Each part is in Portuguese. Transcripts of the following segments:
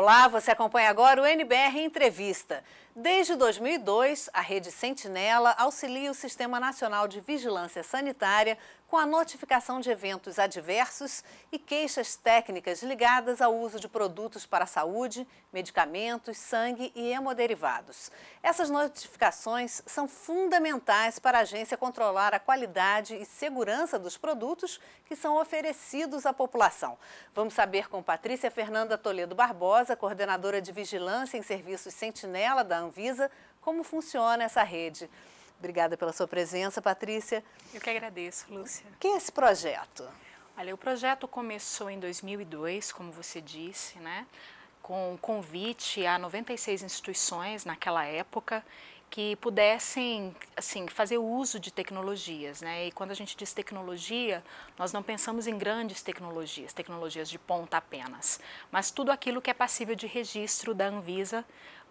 Olá, você acompanha agora o NBR Entrevista. Desde 2002, a Rede Sentinela auxilia o Sistema Nacional de Vigilância Sanitária com a notificação de eventos adversos e queixas técnicas ligadas ao uso de produtos para a saúde, medicamentos, sangue e hemoderivados. Essas notificações são fundamentais para a agência controlar a qualidade e segurança dos produtos que são oferecidos à população. Vamos saber com Patrícia Fernanda Toledo Barbosa, coordenadora de Vigilância em Serviços Sentinela da Anvisa, como funciona essa rede. Obrigada pela sua presença, Patrícia. Eu que agradeço, Lúcia. O que é esse projeto? Olha, o projeto começou em 2002, como você disse, né? Com um convite a 96 instituições naquela época que pudessem, assim, fazer uso de tecnologias, né? E quando a gente diz tecnologia, nós não pensamos em grandes tecnologias, tecnologias de ponta apenas, mas tudo aquilo que é passível de registro da Anvisa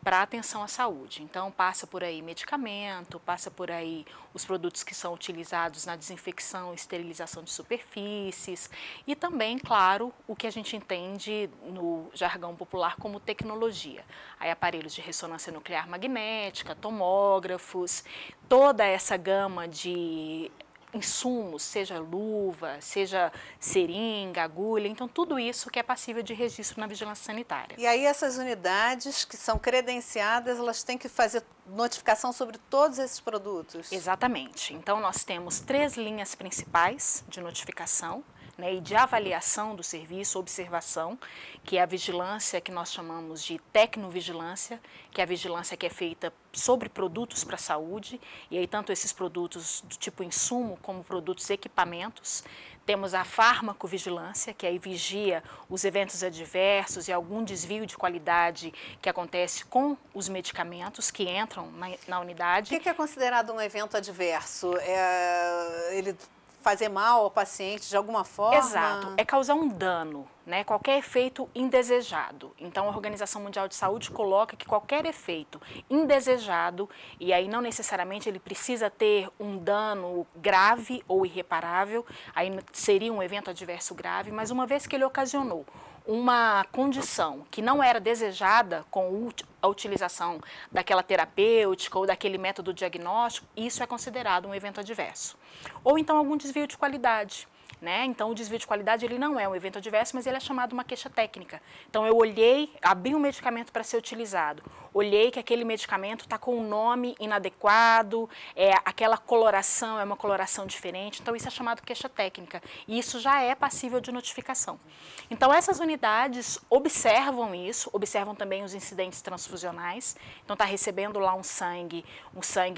para atenção à saúde. Então, passa por aí medicamento, passa por aí os produtos que são utilizados na desinfecção, esterilização de superfícies e também, claro, o que a gente entende no jargão popular como tecnologia. Aí, aparelhos de ressonância nuclear magnética, tomógrafos, toda essa gama de insumos, seja luva, seja seringa, agulha, então tudo isso que é passível de registro na vigilância sanitária. E aí essas unidades que são credenciadas, elas têm que fazer notificação sobre todos esses produtos? Exatamente. Então nós temos três linhas principais de notificação, né, e de avaliação do serviço, observação, que é a vigilância que nós chamamos de tecnovigilância, que é a vigilância que é feita sobre produtos para a saúde, e aí tanto esses produtos do tipo insumo como produtos e equipamentos. Temos a farmacovigilância, que aí vigia os eventos adversos e algum desvio de qualidade que acontece com os medicamentos que entram na unidade. O que é considerado um evento adverso? Ele fazer mal ao paciente de alguma forma? Exato, é causar um dano, né? Qualquer efeito indesejado. Então, a Organização Mundial de Saúde coloca que qualquer efeito indesejado, e aí não necessariamente ele precisa ter um dano grave ou irreparável, aí seria um evento adverso grave, mas uma vez que ele ocasionou uma condição que não era desejada com a utilização daquela terapêutica ou daquele método diagnóstico, isso é considerado um evento adverso. Ou então algum desvio de qualidade, né? Então o desvio de qualidade ele não é um evento adverso, mas ele é chamado uma queixa técnica. Então eu olhei, abri um medicamento para ser utilizado, olhei que aquele medicamento está com um nome inadequado, aquela coloração é uma coloração diferente, então isso é chamado queixa técnica e isso já é passível de notificação. Então essas unidades observam isso, observam também os incidentes transfusionais, então está recebendo lá um sangue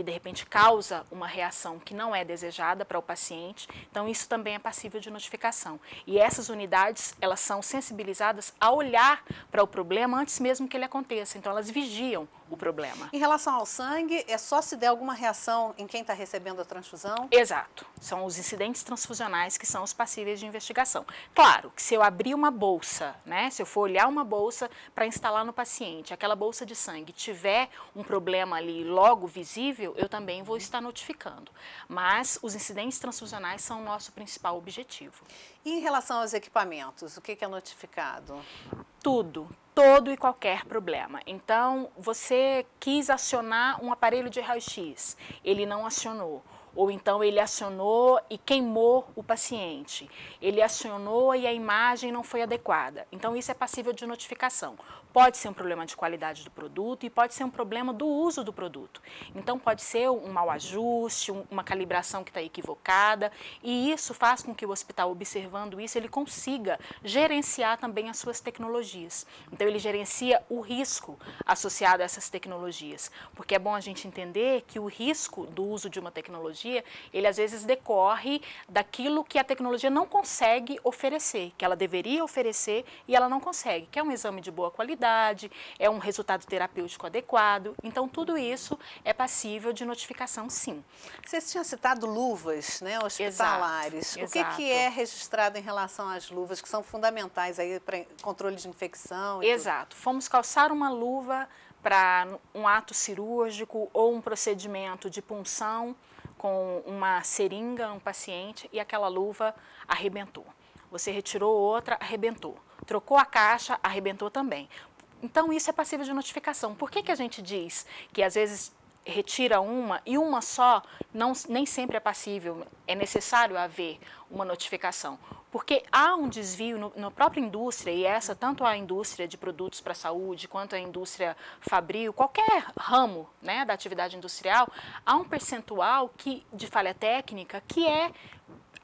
de repente causa uma reação que não é desejada para o paciente, então isso também é passível de notificação. E essas unidades, elas são sensibilizadas a olhar para o problema antes mesmo que ele aconteça, então elas vigiam o problema. Em relação ao sangue, é só se der alguma reação em quem está recebendo a transfusão? Exato. São os incidentes transfusionais que são os passíveis de investigação. Claro que se eu abrir uma bolsa, né, se eu for olhar uma bolsa para instalar no paciente, aquela bolsa de sangue tiver um problema ali logo visível, eu também vou estar notificando. Mas os incidentes transfusionais são o nosso principal objetivo. E em relação aos equipamentos, o que é notificado? Tudo. Todo e qualquer problema. Então, você quis acionar um aparelho de raio-x, ele não acionou. Ou então ele acionou e queimou o paciente. Ele acionou e a imagem não foi adequada. Então, isso é passível de notificação. Pode ser um problema de qualidade do produto e pode ser um problema do uso do produto. Então, pode ser um mau ajuste, uma calibração que está equivocada e isso faz com que o hospital, observando isso, ele consiga gerenciar também as suas tecnologias. Então, ele gerencia o risco associado a essas tecnologias, porque é bom a gente entender que o risco do uso de uma tecnologia, ele às vezes decorre daquilo que a tecnologia não consegue oferecer, que ela deveria oferecer e ela não consegue, que é um exame de boa qualidade, é um resultado terapêutico adequado, então tudo isso é passível de notificação, sim. Você tinha citado luvas, né, hospitalares. Exato, exato. O que é registrado em relação às luvas, que são fundamentais aí para controle de infecção? Exato. Tudo. Fomos calçar uma luva para um ato cirúrgico ou um procedimento de punção com uma seringa, um paciente, e aquela luva arrebentou. Você retirou outra, arrebentou. Trocou a caixa, arrebentou também. Então, isso é passível de notificação. Por que que a gente diz que, às vezes, retira uma e uma só nem sempre é passível, é necessário haver uma notificação? Porque há um desvio na própria indústria, e essa tanto a indústria de produtos para a saúde quanto a indústria fabril, qualquer ramo, né, da atividade industrial, há um percentual que, de falha técnica que é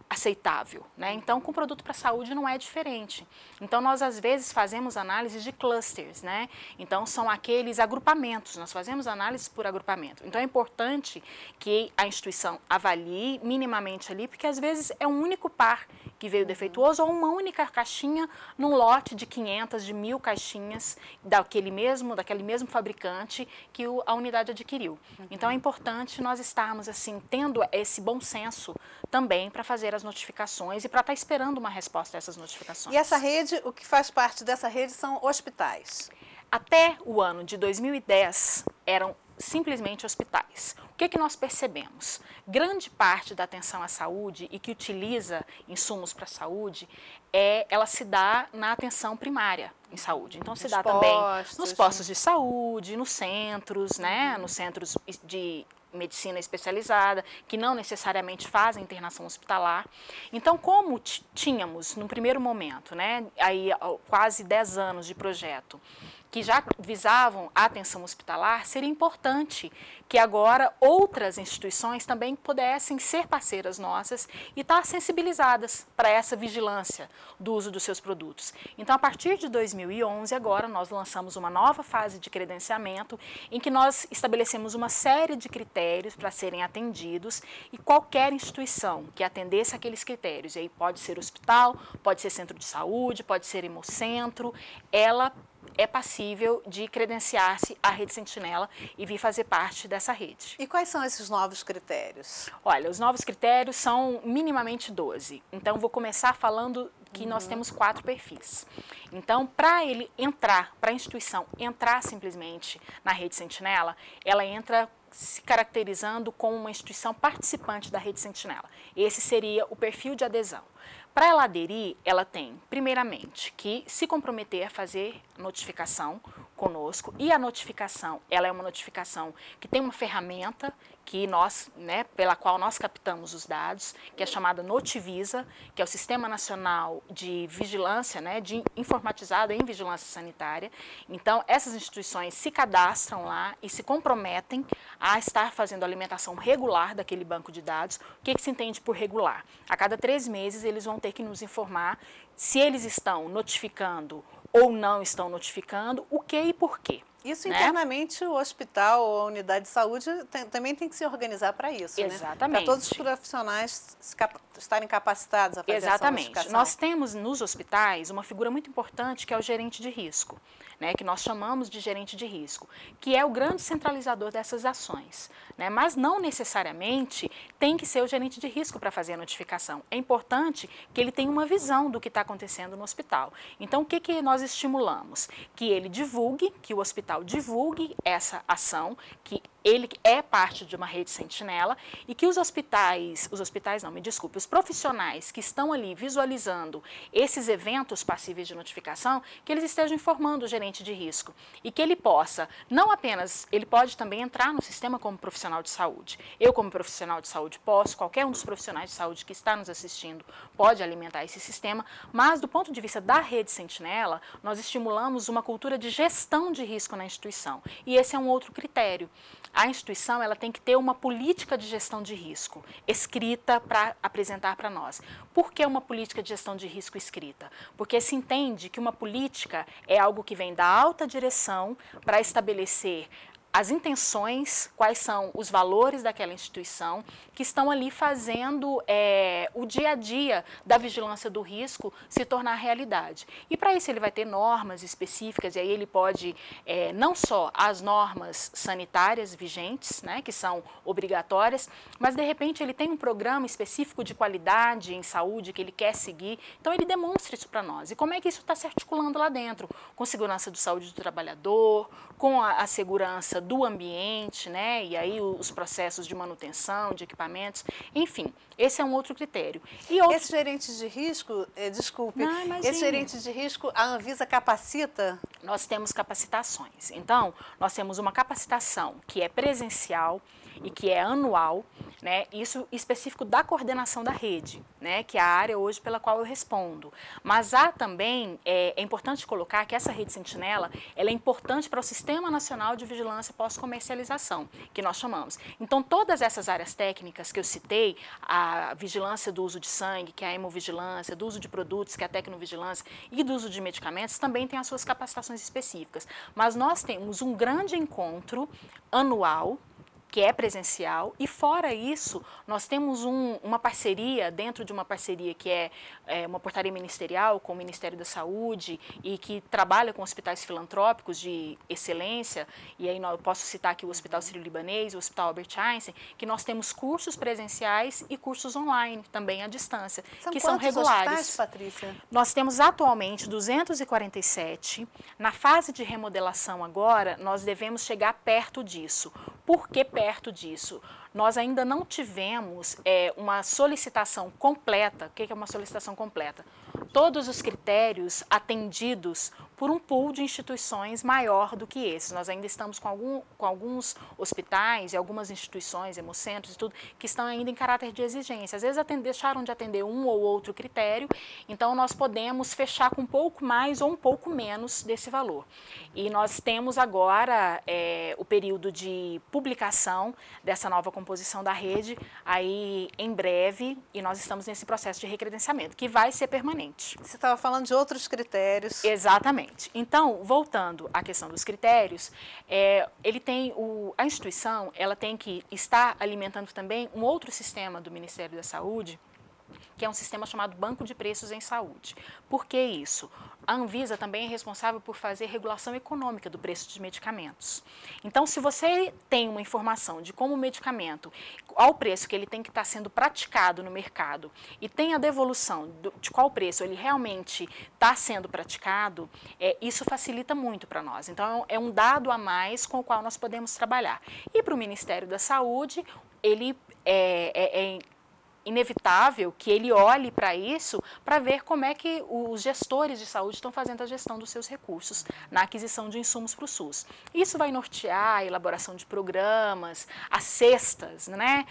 aceitável, né? Então, com produto para saúde não é diferente. Então, nós às vezes fazemos análises de clusters, né? Então, são aqueles agrupamentos, nós fazemos análises por agrupamento. Então, é importante que a instituição avalie minimamente ali, porque às vezes é um único par que veio defeituoso ou uma única caixinha num lote de 500, de 1.000 caixinhas daquele mesmo fabricante que a unidade adquiriu. Então, é importante nós estarmos, assim, tendo esse bom senso também para fazer as notificações e para estar esperando uma resposta a essas notificações. E essa rede, o que faz parte dessa rede são hospitais? Até o ano de 2010, eram simplesmente hospitais. O que que nós percebemos? Grande parte da atenção à saúde e que utiliza insumos para a saúde, ela se dá na atenção primária em saúde. Então, se dá também nos postos de saúde, nos centros, né? Nos centros de medicina especializada, que não necessariamente fazem internação hospitalar. Então, como tínhamos, no primeiro momento, né, aí quase 10 anos de projeto, que já visavam a atenção hospitalar, seria importante que agora outras instituições também pudessem ser parceiras nossas e estar sensibilizadas para essa vigilância do uso dos seus produtos. Então, a partir de 2011, agora, nós lançamos uma nova fase de credenciamento em que nós estabelecemos uma série de critérios para serem atendidos e qualquer instituição que atendesse aqueles critérios, e aí pode ser hospital, pode ser centro de saúde, pode ser hemocentro, ela é passível de credenciar-se à Rede Sentinela e vir fazer parte dessa rede. E quais são esses novos critérios? Olha, os novos critérios são minimamente 12. Então, vou começar falando que nós temos 4 perfis. Então, para a instituição entrar simplesmente na Rede Sentinela, ela entra se caracterizando como uma instituição participante da Rede Sentinela. Esse seria o perfil de adesão. Para ela aderir, ela tem, primeiramente, que se comprometer a fazer notificação conosco, e a notificação, ela é uma notificação que tem uma ferramenta que nós, né, pela qual nós captamos os dados, que é chamada notivisa, que é o Sistema Nacional de Vigilância, né, de informatizado em vigilância sanitária. Então, essas instituições se cadastram lá e se comprometem a estar fazendo alimentação regular daquele banco de dados. O que que se entende por regular? A cada 3 meses, eles vão ter que nos informar se eles estão notificando ou não estão notificando, o que e por quê. Isso, né? Internamente, o hospital ou a unidade de saúde também tem que se organizar para isso, né? Exatamente. Para todos os profissionais estarem capacitados a fazer essa notificação. Nós temos nos hospitais uma figura muito importante que é o gerente de risco, né? Que nós chamamos de gerente de risco, que é o grande centralizador dessas ações, né? Mas não necessariamente tem que ser o gerente de risco para fazer a notificação. É importante que ele tenha uma visão do que está acontecendo no hospital. Então, o que que nós estimulamos? Que ele divulgue, que o hospital divulgue essa ação, que ele é parte de uma rede sentinela e que os profissionais que estão ali visualizando esses eventos passíveis de notificação, que eles estejam informando o gerente de risco e que ele possa, não apenas, ele pode também entrar no sistema como profissional de saúde. Eu, como profissional de saúde, posso, qualquer um dos profissionais de saúde que está nos assistindo pode alimentar esse sistema, mas do ponto de vista da rede sentinela, nós estimulamos uma cultura de gestão de risco na instituição. E esse é um outro critério. A instituição, ela tem que ter uma política de gestão de risco escrita para apresentar para nós. Por que uma política de gestão de risco escrita? Porque se entende que uma política é algo que vem da alta direção para estabelecer as intenções, quais são os valores daquela instituição que estão ali fazendo o dia a dia da vigilância do risco se tornar realidade. E para isso ele vai ter normas específicas, e aí ele pode, não só as normas sanitárias vigentes, né, que são obrigatórias, mas de repente ele tem um programa específico de qualidade em saúde que ele quer seguir, então ele demonstra isso para nós. E como é que isso está se articulando lá dentro? Com segurança do saúde do trabalhador, com a segurança do ambiente, né? E aí os processos de manutenção, de equipamentos, enfim, esse é um outro critério. E outro... Esses gerentes de risco, desculpe, esses gerentes de risco, a Anvisa capacita? Nós temos capacitações. Então, nós temos uma capacitação que é presencial e que é anual, né? Isso específico da coordenação da rede, né? Que é a área hoje pela qual eu respondo. Mas há também, é importante colocar que essa rede Sentinela, ela é importante para o Sistema Nacional de Vigilância Pós-Comercialização, que nós chamamos. Então, todas essas áreas técnicas que eu citei, a vigilância do uso de sangue, que é a hemovigilância, do uso de produtos, que é a tecnovigilância, e do uso de medicamentos, também tem as suas capacitações específicas. Mas nós temos um grande encontro anual, que é presencial, e fora isso, nós temos uma parceria, dentro de uma parceria que é uma portaria ministerial com o Ministério da Saúde e que trabalha com hospitais filantrópicos de excelência, e aí eu posso citar aqui o Hospital Sírio-Libanês, o Hospital Albert Einstein, que nós temos cursos presenciais e cursos online, também à distância, que são regulares. Hospitais, Patrícia? Nós temos atualmente 247, na fase de remodelação agora, nós devemos chegar perto disso. Por que perto disso? Nós ainda não tivemos uma solicitação completa. O que é uma solicitação completa? Todos os critérios atendidos por um pool de instituições maior do que esses. Nós ainda estamos com alguns hospitais e algumas instituições, hemocentros e tudo, que estão ainda em caráter de exigência. Às vezes deixaram de atender um ou outro critério, então nós podemos fechar com um pouco mais ou um pouco menos desse valor. E nós temos agora o período de publicação dessa nova composição da rede, aí em breve, e nós estamos nesse processo de recredenciamento, que vai ser permanente. Você estava falando de outros critérios. Exatamente. Então, voltando à questão dos critérios, a instituição ela tem que estar alimentando também um outro sistema do Ministério da Saúde, que é um sistema chamado Banco de Preços em Saúde. Por que isso? A Anvisa também é responsável por fazer regulação econômica do preço de medicamentos. Então, se você tem uma informação de como o medicamento, ao preço que ele tem que estar sendo praticado no mercado e tem a devolução de qual preço ele realmente está sendo praticado, isso facilita muito para nós. Então, é um dado a mais com o qual nós podemos trabalhar. E para o Ministério da Saúde, ele inevitável que ele olhe para isso para ver como é que os gestores de saúde estão fazendo a gestão dos seus recursos na aquisição de insumos para o SUS. Isso vai nortear a elaboração de programas, as cestas, né?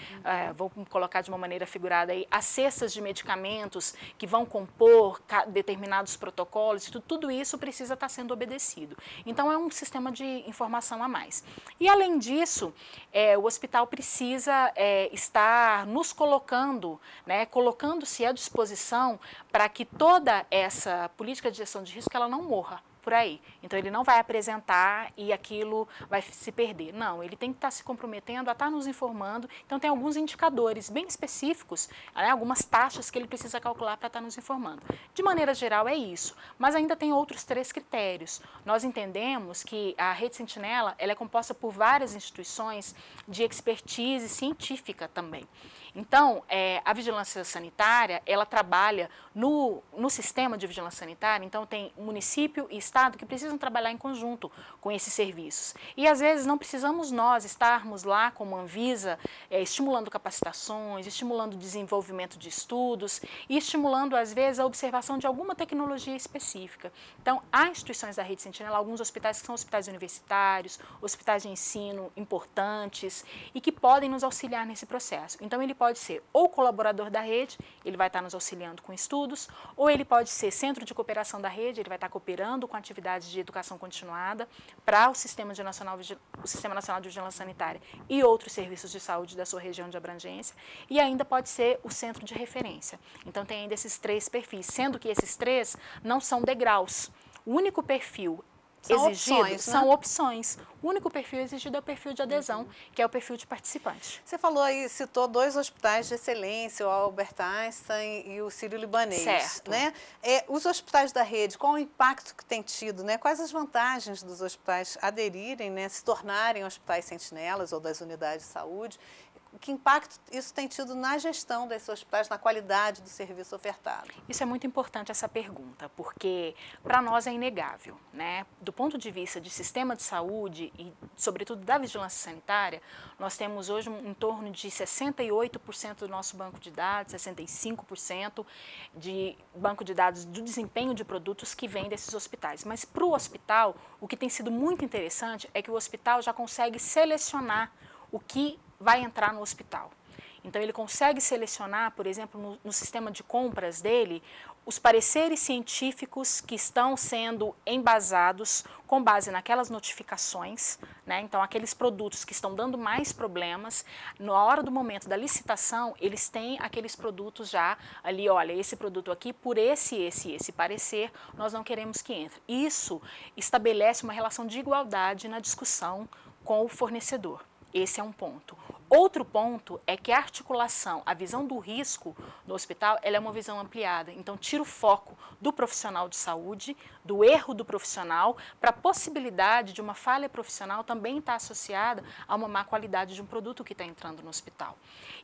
Vou colocar de uma maneira figurada aí, as cestas de medicamentos que vão compor determinados protocolos, tudo isso precisa estar sendo obedecido. Então, é um sistema de informação a mais. E, além disso, o hospital precisa estar nos colocando, né, colocando-se à disposição para que toda essa política de gestão de risco ela não morra por aí. Então, ele não vai apresentar e aquilo vai se perder. Não, ele tem que estar se comprometendo a estar nos informando. Então, tem alguns indicadores bem específicos, né, algumas taxas que ele precisa calcular para estar nos informando. De maneira geral, é isso. Mas ainda tem outros 3 critérios. Nós entendemos que a Rede Sentinela ela é composta por várias instituições de expertise científica também. Então, a vigilância sanitária, ela trabalha no sistema de vigilância sanitária, então tem município e estado que precisam trabalhar em conjunto com esses serviços. E, às vezes, não precisamos nós estarmos lá como Anvisa, estimulando capacitações, estimulando o desenvolvimento de estudos e estimulando, às vezes, a observação de alguma tecnologia específica. Então, há instituições da Rede Sentinela, alguns hospitais que são hospitais universitários, hospitais de ensino importantes e que podem nos auxiliar nesse processo. Então, ele pode ser ou colaborador da rede, ele vai estar nos auxiliando com estudos, ou ele pode ser centro de cooperação da rede, ele vai estar cooperando com atividades de educação continuada para o Sistema Nacional de Vigilância Sanitária e outros serviços de saúde da sua região de abrangência, e ainda pode ser o centro de referência. Então, tem ainda esses 3 perfis, sendo que esses 3 não são degraus. O único perfil exigido são opções. O único perfil exigido é o perfil de adesão, que é o perfil de participante. Você falou aí, citou 2 hospitais de excelência, o Albert Einstein e o Sírio-Libanês. Certo. Né? Os hospitais da rede, qual o impacto que tem tido? Né? Quais as vantagens dos hospitais aderirem, né? Se tornarem hospitais sentinelas ou das unidades de saúde? que impacto isso tem tido na gestão desses hospitais, na qualidade do serviço ofertado? Isso é muito importante, essa pergunta, porque para nós é inegável, né? Do ponto de vista de sistema de saúde e, sobretudo, da vigilância sanitária, nós temos hoje em torno de 68% do nosso banco de dados, 65% de banco de dados do desempenho de produtos que vem desses hospitais. Mas para o hospital, o que tem sido muito interessante é que o hospital já consegue selecionar o que vai entrar no hospital. Então, ele consegue selecionar, por exemplo, no sistema de compras dele, os pareceres científicos que estão sendo embasados com base naquelas notificações, né? Então, aqueles produtos que estão dando mais problemas, na hora do momento da licitação, eles têm aqueles produtos já ali, olha, esse produto aqui, por esse parecer, nós não queremos que entre. Isso estabelece uma relação de igualdade na discussão com o fornecedor. Esse é um ponto. Outro ponto é que a articulação, a visão do risco do hospital, ela é uma visão ampliada. Então, tira o foco do profissional de saúde, do erro do profissional, para a possibilidade de uma falha profissional também estar associada a uma má qualidade de um produto que está entrando no hospital.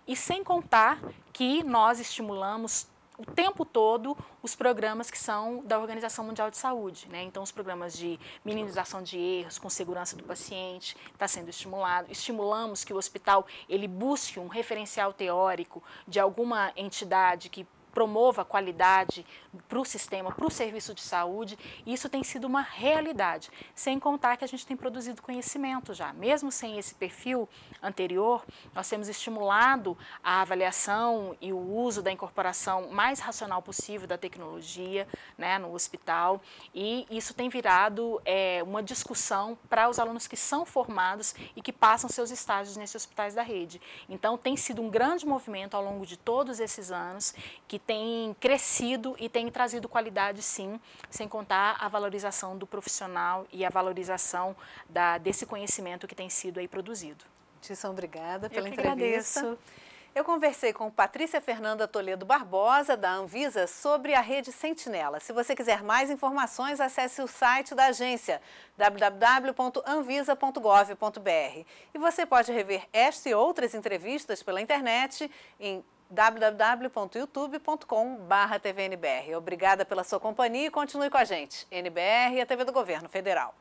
E sem contar que nós estimulamos o tempo todo os programas que são da Organização Mundial de Saúde, né? Então, os programas de minimização de erros, com segurança do paciente, está sendo estimulado. Estimulamos que o hospital ele busque um referencial teórico de alguma entidade que promova a qualidade para o sistema, para o serviço de saúde, e isso tem sido uma realidade, sem contar que a gente tem produzido conhecimento já. Mesmo sem esse perfil anterior, nós temos estimulado a avaliação e o uso da incorporação mais racional possível da tecnologia, né, no hospital, e isso tem virado uma discussão para os alunos que são formados e que passam seus estágios nesses hospitais da rede. Então, tem sido um grande movimento ao longo de todos esses anos, que tem crescido e tem trazido qualidade, sim, sem contar a valorização do profissional e a valorização desse conhecimento que tem sido aí produzido. Patrícia, obrigada pela entrevista. Agradeço. Eu conversei com Patrícia Fernanda Toledo Barbosa, da Anvisa, sobre a Rede Sentinela. Se você quiser mais informações, acesse o site da agência, www.anvisa.gov.br. E você pode rever esta e outras entrevistas pela internet em www.youtube.com/tvnbr. Obrigada pela sua companhia e continue com a gente. NBR e a TV do Governo Federal.